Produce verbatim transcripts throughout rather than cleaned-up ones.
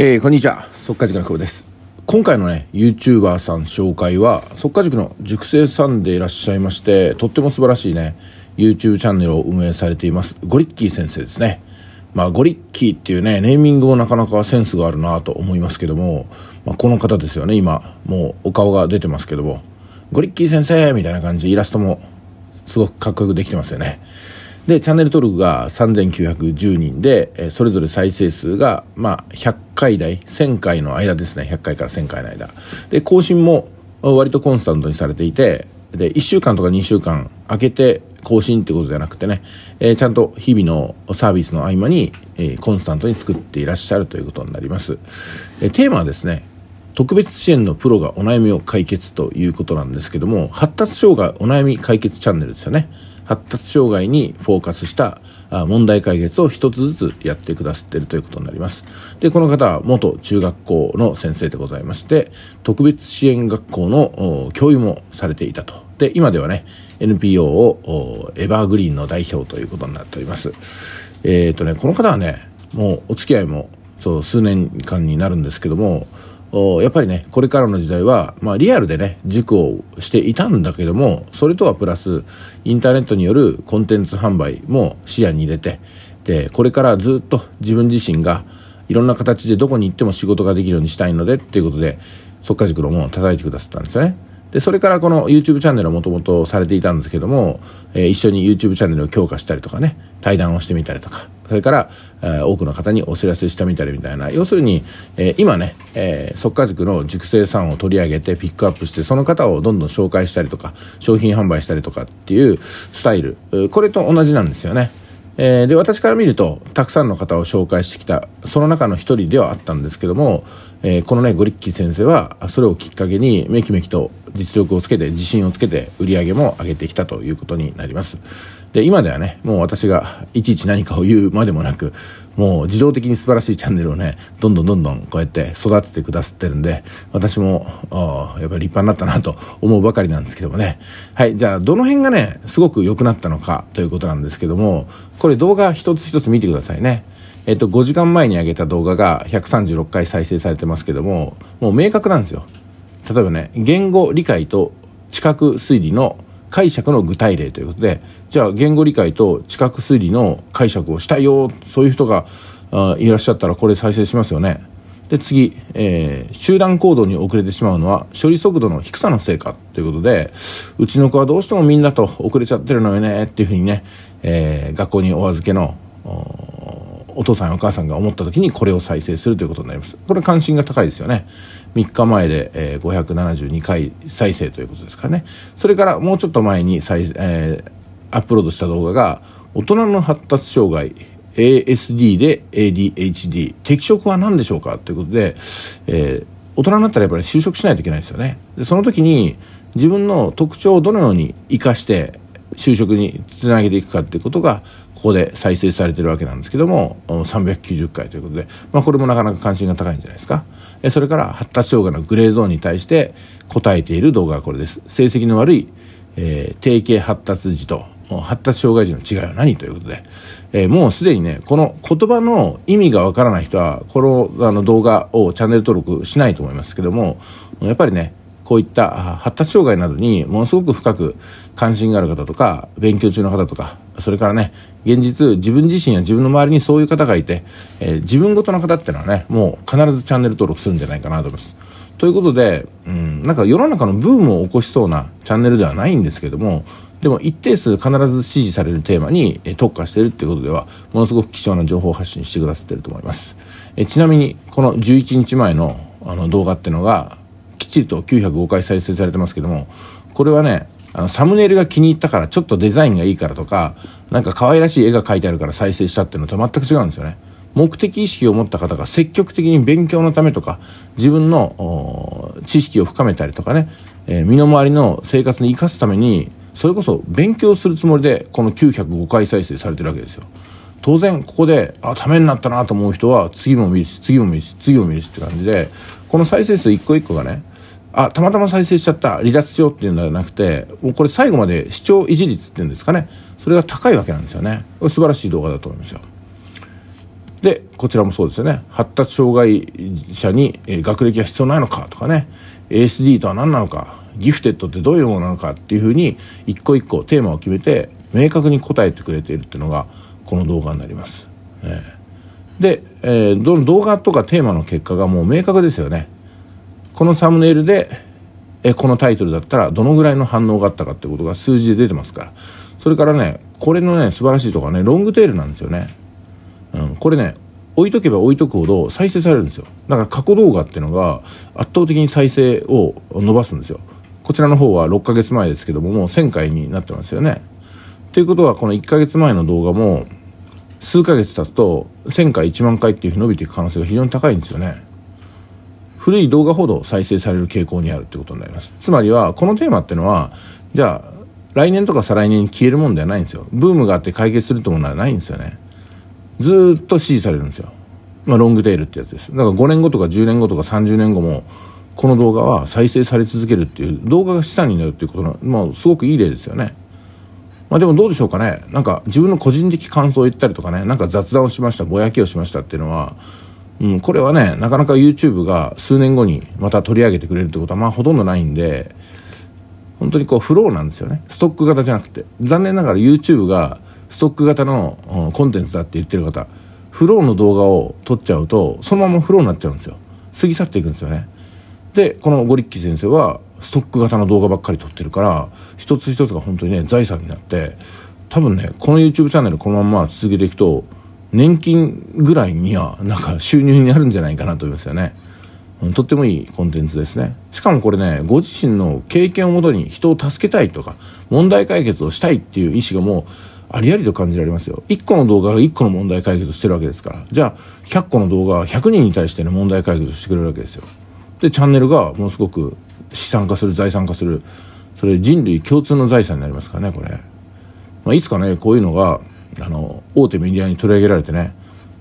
えー、こんにちは、速稼塾の久保です。今回のね YouTuber さん紹介は速稼塾の塾生さんでいらっしゃいまして、とっても素晴らしいね YouTube チャンネルを運営されていますゴリッキー先生ですね。まあゴリッキーっていうねネーミングもなかなかセンスがあるなと思いますけども、まあ、この方ですよね。今もうお顔が出てますけども、ゴリッキー先生みたいな感じ、イラストもすごくかっこよくできてますよね。で、チャンネル登録がさんぜんきゅうひゃくじゅうにんで、えー、それぞれ再生数が、まあ、ひゃっかい台、せんかいの間ですね。ひゃっかいからせんかいの間。で、更新も割とコンスタントにされていて、で、いっしゅうかんとかにしゅうかん空けて更新ってことじゃなくてね、えー、ちゃんと日々のサービスの合間に、えー、コンスタントに作っていらっしゃるということになります。えー、テーマはですね、特別支援のプロがお悩みを解決ということなんですけども、発達障害お悩み解決チャンネルですよね。発達障害にフォーカスした問題解決を一つずつやってくださっているということになります。で、この方は元中学校の先生でございまして、特別支援学校の教諭もされていたと。で、今ではね、エヌピーオー をエバーグリーンの代表ということになっております。えっとね、この方はね、もうお付き合いもそう数年間になるんですけども、やっぱりね、これからの時代は、まあリアルでね、塾をしていたんだけども、それとはプラス、インターネットによるコンテンツ販売も視野に入れて、で、これからずっと自分自身がいろんな形でどこに行っても仕事ができるようにしたいので、っていうことで、速稼塾の門を叩いてくださったんですよね。で、それからこの YouTube チャンネルをもともとされていたんですけども、えー、一緒に YouTube チャンネルを強化したりとかね、対談をしてみたりとか、それから、えー、多くの方にお知らせしてみたりみたいな、要するに、えー、今ね、えー、速稼塾の塾生さんを取り上げてピックアップして、その方をどんどん紹介したりとか、商品販売したりとかっていうスタイル、これと同じなんですよね。えー、で、私から見ると、たくさんの方を紹介してきた、その中の一人ではあったんですけども、えー、このね、ゴリッキー先生は、それをきっかけに、めきめきと実力をつけて、自信をつけて、売り上げも上げてきたということになります。で、今ではね、もう私がいちいち何かを言うまでもなく、もう自動的に素晴らしいチャンネルをね、どんどんどんどんこうやって育ててくださってるんで、私も、ああ、やっぱり立派になったなと思うばかりなんですけどもね。はい、じゃあ、どの辺がね、すごく良くなったのかということなんですけども、これ動画一つ一つ見てくださいね。えっと、ごじかんまえに上げた動画がひゃくさんじゅうろっかい再生されてますけども、もう明確なんですよ。例えばね、言語理解と知覚推理の解釈の具体例ということで、じゃあ言語理解と知覚推理の解釈をしたいよ、そういう人がいらっしゃったらこれ再生しますよね。で、次、えー、集団行動に遅れてしまうのは処理速度の低さのせいかということで、うちの子はどうしてもみんなと遅れちゃってるのよねっていうふうにね、えー、学校にお預けのお父さんやお母さんが思った時にこれを再生するということになります。これ関心が高いですよね。みっかまえで、えー、ごひゃくななじゅうにかい再生ということですからね。それからもうちょっと前に再、えー、アップロードした動画が、大人の発達障害 エーエスディー で エーディーエイチディー 適職は何でしょうかということで、えー、大人になったらやっぱり就職しないといけないですよね。で、その時に自分の特徴をどのように生かして就職につなげていくかっていうことが、ここで再生されてるわけなんですけども、さんびゃくきゅうじゅっかいということで、まあこれもなかなか関心が高いんじゃないですか。それから発達障害のグレーゾーンに対して答えている動画はこれです。成績の悪い、えー、定型発達児と発達障害児の違いは何ということで、えー、もうすでにね、この言葉の意味がわからない人は、このあの動画をチャンネル登録しないと思いますけども、やっぱりね、こういった発達障害などにものすごく深く関心がある方とか、勉強中の方とか、それからね、現実自分自身や自分の周りにそういう方がいて、えー、自分ごとの方ってのはね、もう必ずチャンネル登録するんじゃないかなと思います。ということで、うん、なんか世の中のブームを起こしそうなチャンネルではないんですけども、でも一定数必ず支持されるテーマに特化しているっていうことでは、ものすごく貴重な情報発信してくださっていると思います。えー、ちなみに、このじゅういちにちまえのあの動画ってのが、きっちりときゅうひゃくごかい再生されてますけども、これはね、あのサムネイルが気に入ったから、ちょっとデザインがいいからとか、なんか可愛らしい絵が描いてあるから再生したっていうのと全く違うんですよね。目的意識を持った方が積極的に勉強のためとか、自分の知識を深めたりとかね、えー、身の回りの生活に生かすために、それこそ勉強するつもりでこのきゅうひゃくごかい再生されてるわけですよ。当然ここで、あ、ためになったなと思う人は次も見るし、次も見るし、次も見るしって感じで、この再生数一個一個がね、あ、たまたま再生しちゃった、離脱しようっていうのではなくて、もうこれ最後まで視聴維持率っていうんですかね、それが高いわけなんですよね。素晴らしい動画だと思いますよ。でこちらもそうですよね。発達障害者に学歴が必要ないのかとかね、 エーエスディー とは何なのか、ギフテッドってどういうものなのかっていうふうに一個一個テーマを決めて明確に答えてくれているっていうのがこの動画になります、えー、で、えー、どの動画とかテーマの結果がもう明確ですよね。このサムネイルでえこのタイトルだったらどのぐらいの反応があったかってことが数字で出てますから。それからね、これのね素晴らしいところはね、ロングテールなんですよね。うん、これね置いとけば置いとくほど再生されるんですよ。だから過去動画っていうのが圧倒的に再生を伸ばすんですよ。こちらの方はろっかげつまえですけども、もうせんかいになってますよね。ということはこのいっかげつまえの動画も数ヶ月経つとせんかいいちまんかいっていうふうに伸びていく可能性が非常に高いんですよね。古い動画ほど再生される傾向にあるってことになります。つまりはこのテーマっていうのはじゃあ来年とか再来年に消えるもんではないんですよ。ブームがあって解決するってものはないんですよね。ずっと支持されるんですよ。まあロングテールってやつです。だからごねんごとかじゅうねんごとかさんじゅうねんごもこの動画は再生され続けるっていう、動画が資産になるっていうことの、まあ、すごくいい例ですよね。まあでもどうでしょうかね。なんか自分の個人的感想を言ったりとかね、なんか雑談をしました、ぼやきをしましたっていうのは、うん、これはねなかなか YouTube が数年後にまた取り上げてくれるってことはまあほとんどないんで、本当にこうフローなんですよね。ストック型じゃなくて、残念ながら YouTube がストック型のコンテンツだって言ってる方、フローの動画を撮っちゃうとそのままフローになっちゃうんですよ。過ぎ去っていくんですよね。でこのゴリッキー先生はストック型の動画ばっかり撮ってるから、一つ一つが本当にね財産になって、多分ねこの YouTube チャンネルこのまま続けていくと年金ぐらいにはなんか収入になるんじゃないかなと思いますよね。とってもいいコンテンツですね。しかもこれねご自身の経験をもとに人を助けたいとか問題解決をしたいっていう意思がもうありありと感じられますよ。いっこの動画がいっこの問題解決してるわけですから、じゃあひゃっこの動画はひゃくにんに対しての問題解決してくれるわけですよ。でチャンネルがものすごく資産化する、財産化する、それ人類共通の財産になりますからねこれ、まあ、いつかねこういうのがあの大手メディアに取り上げられてね、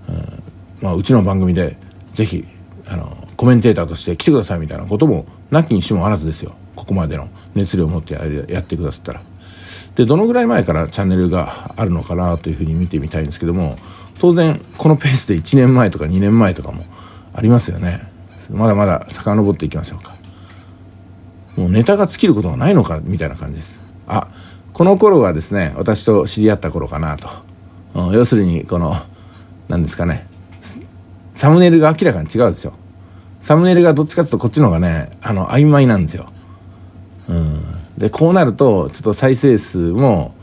うんまあ、うちの番組でぜひあのコメンテーターとして来てくださいみたいなこともなきにしもあらずですよ。ここまでの熱量を持って や, やってくださったら。でどのぐらい前からチャンネルがあるのかなというふうに見てみたいんですけども、当然このペースでいちねんまえとかにねんまえとかもありますよね。まだまだ遡っていきましょうか。もうネタが尽きることがないのかみたいな感じです。あ、この頃はですね私と知り合った頃かなと、うん、要するにこの何ですかね、サムネイルが明らかに違うでしょ。サムネイルがどっちかというとこっちの方がねあの曖昧なんですよ。うんでこうなるとちょっと再生数も、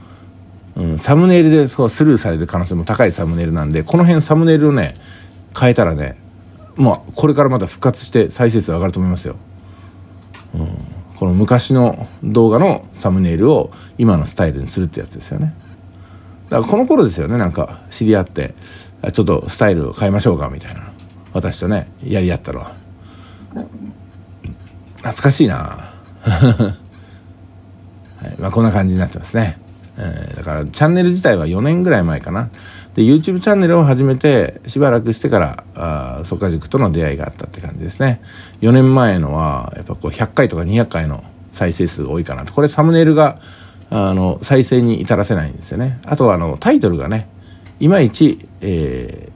うん、サムネイルでそうスルーされる可能性も高いサムネイルなんで、この辺サムネイルをね変えたらねもうこれからまた復活して再生数上がると思いますよ、うん、この昔の動画のサムネイルを今のスタイルにするってやつですよね。だからこの頃ですよね、なんか知り合ってちょっとスタイルを変えましょうかみたいな、私とねやり合ったのは懐かしいなまあこんな感じになってますね、えー、だからチャンネル自体はよねんぐらい前かな。で YouTube チャンネルを始めてしばらくしてからあそっか塾との出会いがあったって感じですね。よねんまえのはやっぱこうひゃっかいとかにひゃっかいの再生数多いかなと。これサムネイルがあの再生に至らせないんですよね。あとはあのタイトルがねいまいち、え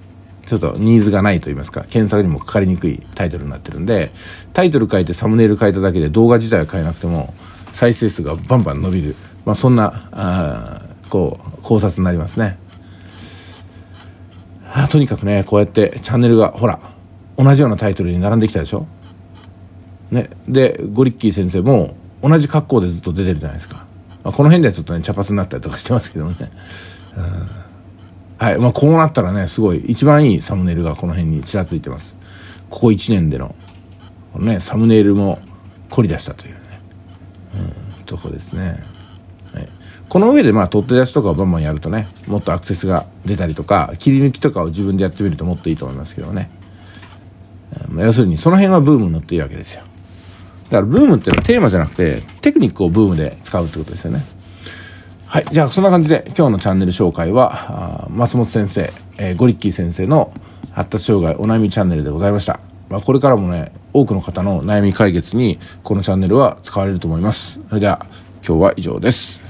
ー、ちょっとニーズがないといいますか、検索にもかかりにくいタイトルになってるんで、タイトル変えてサムネイル変えただけで動画自体は変えなくても再生数がバンバン伸びる、まあ、そんなあこう考察になりますね。あとにかくねこうやってチャンネルがほら同じようなタイトルに並んできたでしょ、ね、でゴリッキー先生も同じ格好でずっと出てるじゃないですか、まあ、この辺ではちょっとね茶髪になったりとかしてますけどもねはい、まあ、こうなったらねすごい一番いいサムネイルがこの辺にちらついてます。ここいちねんでの、このね、サムネイルも凝り出したというとこですね、はい、この上でまあ取って出しとかをバンバンやるとねもっとアクセスが出たりとか、切り抜きとかを自分でやってみるともっといいと思いますけどね、うん、要するにその辺はブームに乗っていいわけですよ。だからブームっていうのはテーマじゃなくてテクニックをブームで使うってことですよね。はい、じゃあそんな感じで今日のチャンネル紹介は松本先生、えー、ゴリッキー先生の発達障害お悩みチャンネルでございました。まあこれからもね多くの方の悩み解決にこのチャンネルは使われると思います。それでは今日は以上です。